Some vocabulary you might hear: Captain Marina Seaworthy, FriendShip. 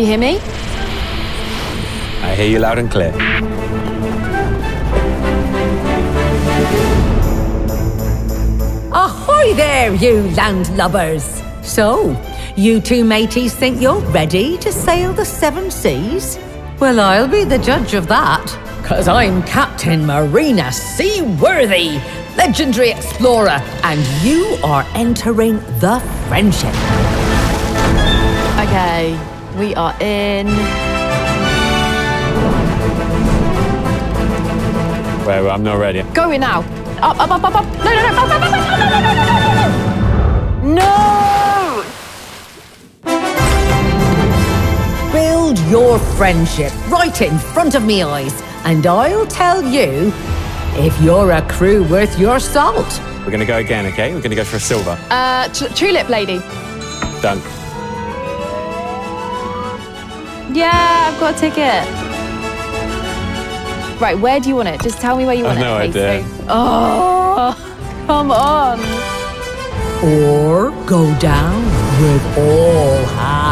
Do you hear me? I hear you loud and clear. Ahoy there, you landlubbers! So, you two mateys think you're ready to sail the seven seas? Well, I'll be the judge of that, because I'm Captain Marina Seaworthy, legendary explorer, and you are entering the FriendShip. Okay, we are in... Wait, I'm not ready. Going now. Up, up, up, up, up. No, no, no, up, up, up, up, no, no, no, no, no, no, no! Build your friendship right in front of me eyes, and I'll tell you if you're a crew worth your salt. We're gonna go again, okay? We're gonna go for a silver. Tulip lady. Done. Yeah, I've got a ticket. Right, where do you want it? Just tell me where you want it. I have no idea. Oh, come on. Or go down with all hands.